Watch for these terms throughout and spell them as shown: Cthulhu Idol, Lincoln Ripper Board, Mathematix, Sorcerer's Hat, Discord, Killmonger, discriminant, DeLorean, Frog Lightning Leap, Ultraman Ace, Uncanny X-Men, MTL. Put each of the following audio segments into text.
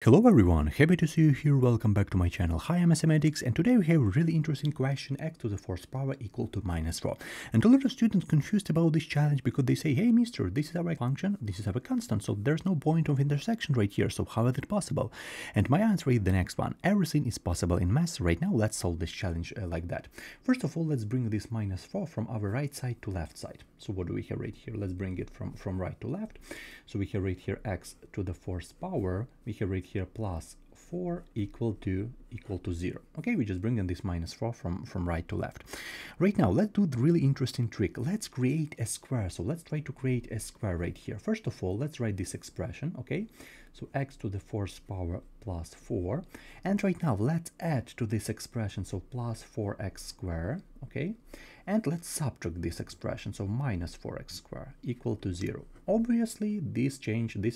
Hello everyone, happy to see you here, welcome back to my channel. Hi, I'm Mathematix, and today we have a really interesting question, x to the fourth power equal to minus 4. And a lot of students confused about this challenge because they say, hey mister, this is our function, this is our constant, so there's no point of intersection right here, so how is it possible? And my answer is the next one, everything is possible in math. Right now let's solve this challenge like that. First of all, let's bring this minus 4 from our right side to left side. So what do we have right here? Let's bring it from right to left. So we have right here x to the fourth power, we have right here plus 4 equal to 0. Okay, we just bring in this minus 4 from right to left. Right now, let's do the really interesting trick. Let's create a square. So let's try to create a square right here. First of all, let's write this expression, okay? So x to the fourth power plus 4. And right now, let's add to this expression, so plus 4x squared, okay? And let's subtract this expression, so minus 4x squared equal to 0. Obviously, this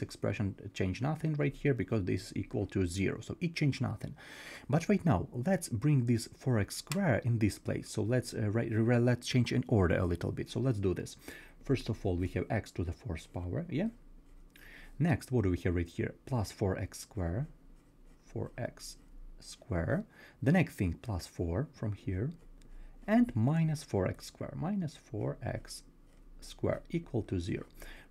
expression changed nothing right here because this is equal to 0, so it changed nothing. But right now, let's bring this 4x squared in this place. So let's change in order a little bit. So let's do this. First of all, we have x to the fourth power, yeah? Next, what do we have right here? Plus 4x squared, 4x squared. The next thing, plus 4 from here, and minus 4x squared equal to 0.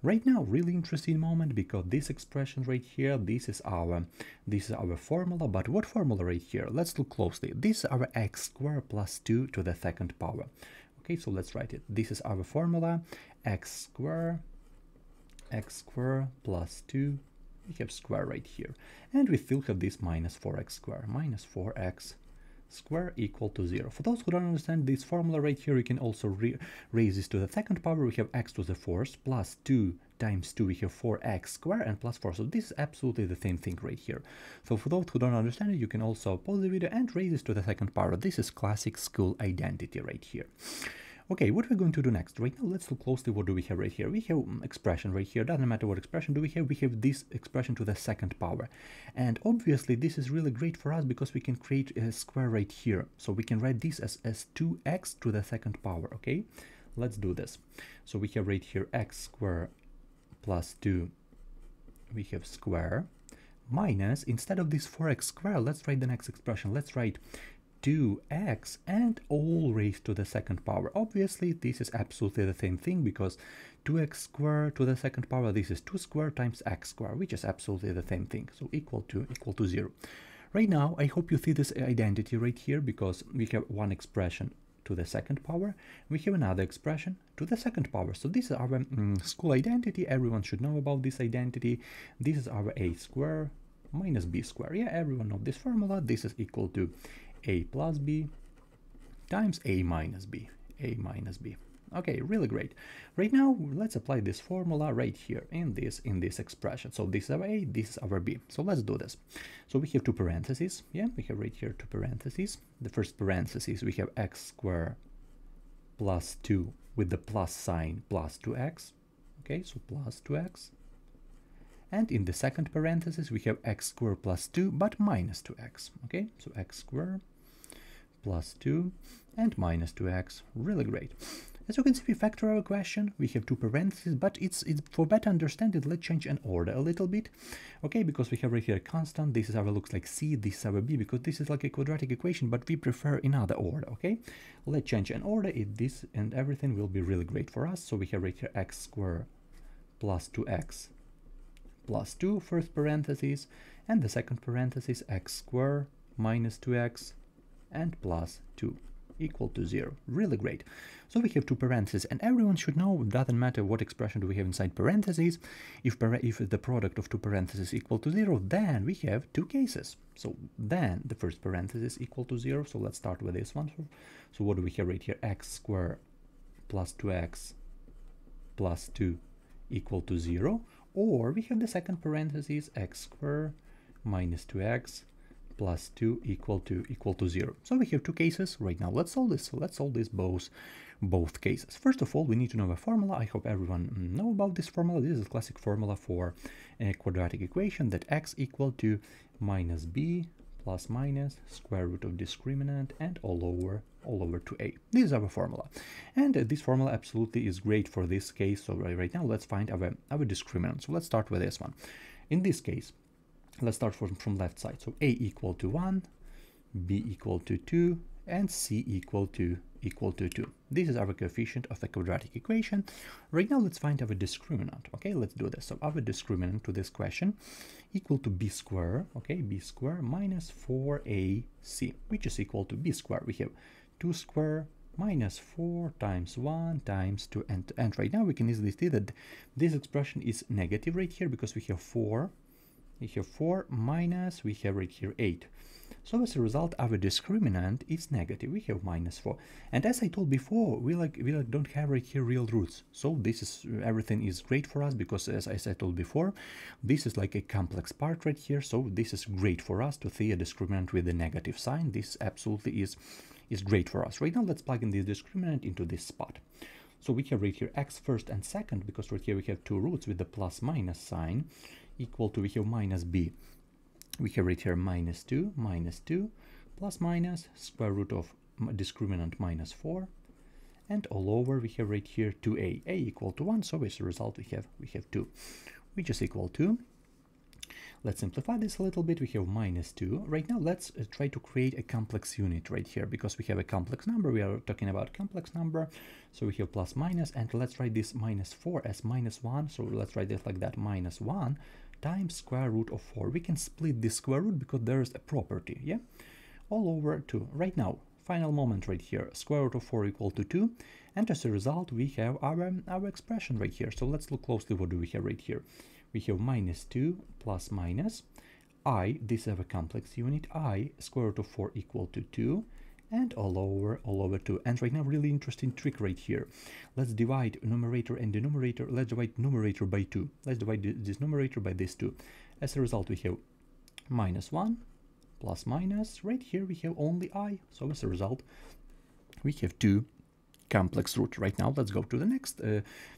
Right now, really interesting moment because this expression right here, this is our formula, but what formula right here? Let's look closely. This is our x squared plus 2 to the second power. Okay, so let's write it. This is our formula, x squared plus 2, we have square right here, and we still have this minus 4x squared equal to 0. For those who don't understand this formula right here, you can also raise this to the second power. We have x to the fourth plus 2 times 2, we have 4x squared and plus 4. So this is absolutely the same thing right here. So for those who don't understand it, you can also pause the video and raise this to the second power. This is classic school identity right here. Okay, what we're going to do next? Right now, let's look closely. What do we have right here? We have expression right here. Doesn't matter what expression do we have this expression to the second power. And obviously, this is really great for us because we can create a square right here. So we can write this as 2x to the second power, okay? Let's do this. So we have right here x squared plus 2, we have square, minus, instead of this 4x squared, let's write the next expression. Let's write 2x and all raised to the second power. Obviously, this is absolutely the same thing because 2x squared to the second power, this is 2 squared times x squared, which is absolutely the same thing. So equal to 0. Right now, I hope you see this identity right here because we have one expression to the second power, we have another expression to the second power. So this is our school identity. Everyone should know about this identity. This is our a squared minus b squared. Yeah, everyone knows this formula. This is equal to a plus b times a minus b. Okay, really great. Right now, let's apply this formula right here in this expression. So this is our a, this is our b. So let's do this. So we have two parentheses. Yeah, we have right here two parentheses. The first parentheses, we have x squared plus 2 with the plus sign plus 2x. Okay, so plus 2x. And in the second parenthesis, we have x squared plus 2, but minus 2x, okay? So x squared plus 2 and minus 2x, really great. As you can see, we factor our question. We have two parentheses, but it's for better understanding, let's change an order a little bit, okay? Because we have right here a constant. This is our looks like c, this is our b, because this is like a quadratic equation, but we prefer another order, okay? Let's change an order. This and everything will be really great for us. So we have right here x squared plus 2x plus 2, first parentheses, and the second parenthesis, x squared minus 2x and plus 2 equal to 0. Really great. So we have two parentheses, and everyone should know, doesn't matter what expression do we have inside parentheses, if the product of two parentheses equal to 0, then we have two cases. So then the first parenthesis equal to 0, so let's start with this one. So what do we have right here? X squared plus 2x plus 2 equal to 0. Or we have the second parenthesis, x squared minus 2x plus 2 equal to 0. So we have two cases right now. Let's solve this. So let's solve this both cases. First of all, we need to know a formula. I hope everyone know about this formula. This is a classic formula for a quadratic equation that x equal to minus b plus minus square root of discriminant and all over 2a. This is our formula, and this formula absolutely is great for this case. So right now, let's find our discriminant. So let's start with this one. In this case, Let's start from left side. So A equal to 1, B equal to 2, and C equal to 2. This is our coefficient of a quadratic equation. Right now, let's find our discriminant. Okay, let's do this. So our discriminant to this question equal to b square, okay, b square minus 4ac, which is equal to b square. We have 2 square minus 4 times 1 times 2. And right now, we can easily see that this expression is negative right here because we have 4. We have 4 minus, we have right here 8. So as a result, our discriminant is negative. We have minus 4. And as I told before, we don't have right here real roots. So this is, everything is great for us because as I told before, this is like a complex part right here. So this is great for us to see a discriminant with a negative sign. This absolutely is great for us. Right now, let's plug in this discriminant into this spot. So we have right here x first and second, because right here we have two roots with the plus minus sign, equal to, we have minus b. We have right here minus 2, plus minus square root of discriminant minus 4. And all over we have right here 2a, a equal to 1, so as a result we have 2, which is equal to, let's simplify this a little bit, we have minus 2. Right now let's try to create a complex unit right here, because we have a complex number, we are talking about complex number, so we have plus minus, and let's write this minus 4 as minus 1, so let's write it like that, minus 1 times square root of 4. We can split this square root because there is a property, yeah? All over 2. Right now, final moment right here, square root of 4 equal to 2, and as a result we have our expression right here. So let's look closely what do we have right here. We have minus 2 plus minus I, this is a complex unit, I square root of 4 equal to 2, and all over 2. And right now, really interesting trick right here. Let's divide numerator and denominator. Let's divide numerator by 2. Let's divide this numerator by this 2. As a result, we have minus 1 plus minus. Right here, we have only I. So as a result, we have 2 complex root. Right now, let's go to the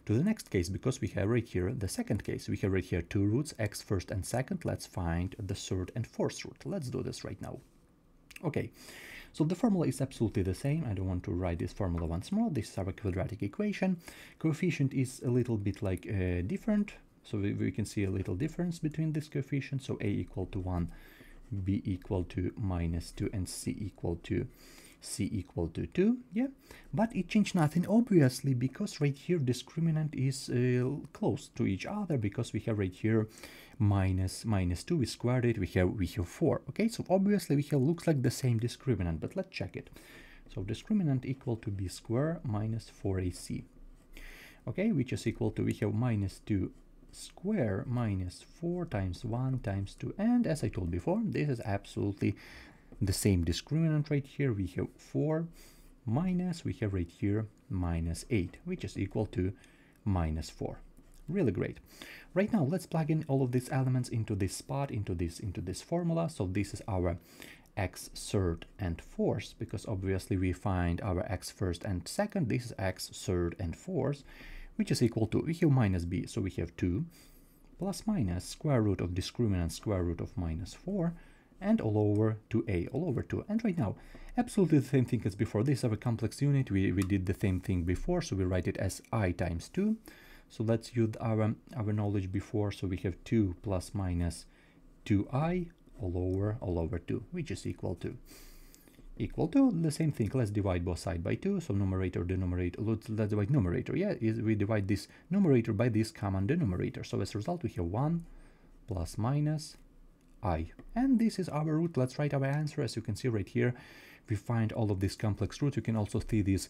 next case, because we have right here the second case. We have right here two roots, x first and second. Let's find the third and fourth root. Let's do this right now. Okay, so the formula is absolutely the same. I don't want to write this formula once more. This is our quadratic equation. Coefficient is a little bit like different. So we can see a little difference between this coefficient. So a equal to 1, b equal to minus 2, and c equal to 2, yeah, but it changed nothing, obviously, because right here discriminant is close to each other, because we have right here minus 2, we squared it, we have 4, okay, so obviously we have looks like the same discriminant, but let's check it. So discriminant equal to b square minus 4ac, okay, which is equal to, we have minus 2 square minus 4 times 1 times 2, and as I told before, this is absolutely the same discriminant right here. We have 4 minus, we have right here minus 8, which is equal to minus 4. Really great. Right now, let's plug in all of these elements into this spot, into this formula. So this is our x third and fourth, because obviously we find our x first and second. This is x third and fourth, which is equal to, we have minus b, so we have 2 plus minus square root of discriminant square root of minus 4, and all over 2a, all over 2. And right now, absolutely the same thing as before. This is our complex unit. We did the same thing before, so we write it as I times 2. So let's use our knowledge before. So we have 2 plus minus 2i all over 2, which is equal to the same thing. Let's divide both sides by 2. So numerator, denominator, let's divide numerator. Yeah, we divide this numerator by this common denominator. So as a result, we have 1 plus minus I. And this is our root. Let's write our answer. As you can see right here, we find all of these complex roots. You can also see this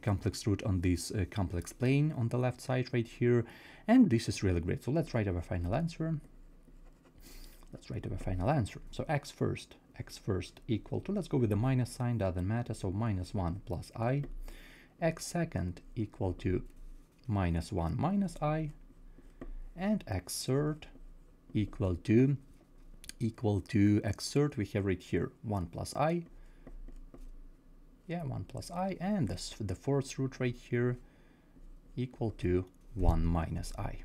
complex root on this complex plane on the left side right here. And this is really great. So let's write our final answer. So x first equal to, let's go with the minus sign, doesn't matter. So minus 1 plus I, x second equal to minus 1 minus I, and x third equal to x third, we have right here 1 plus I, yeah, 1 plus I, and this, the fourth root right here equal to 1 minus I.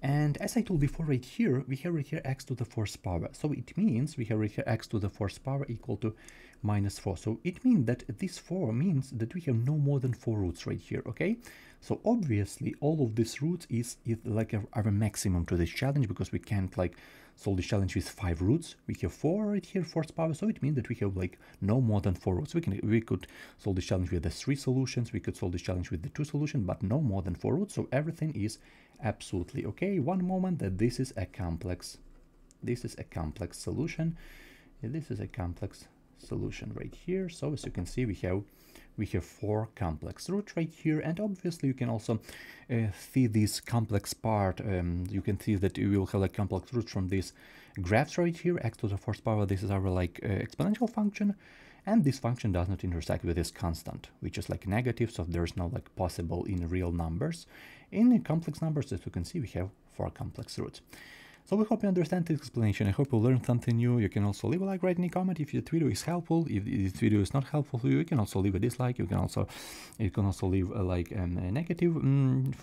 And as I told before right here, we have right here x to the fourth power. So it means we have right here x to the fourth power equal to minus 4. So it means that this 4 means that we have no more than 4 roots right here, okay? So obviously all of these roots is like our maximum to this challenge, because we can't like So the challenge is 5 roots. We have 4 right here, 4th power. So it means that we have like no more than 4 roots. We could solve the challenge with the 3 solutions. We could solve the challenge with the 2 solutions, but no more than 4 roots. So everything is absolutely okay. One moment that this is a complex. This is a complex solution. This is a complex solution right here. So as you can see, we have 4 complex roots right here, and obviously you can also see this complex part. You can see that we will have like complex roots from these graphs right here. X to the 4th power. This is our like exponential function, and this function does not intersect with this constant, which is like negative. So there's no like possible in real numbers. In complex numbers, as you can see, we have 4 complex roots. So we hope you understand this explanation. I hope you learned something new. You can also leave a like, write any comment if this video is helpful. If this video is not helpful for you, you can also leave a dislike. You can also leave a like a negative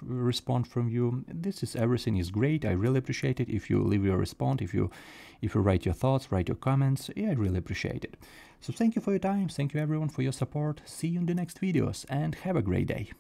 response from you. This is everything is great. I really appreciate it if you leave your response, if you write your thoughts, write your comments. Yeah, I really appreciate it. So thank you for your time. Thank you everyone for your support. See you in the next videos and have a great day.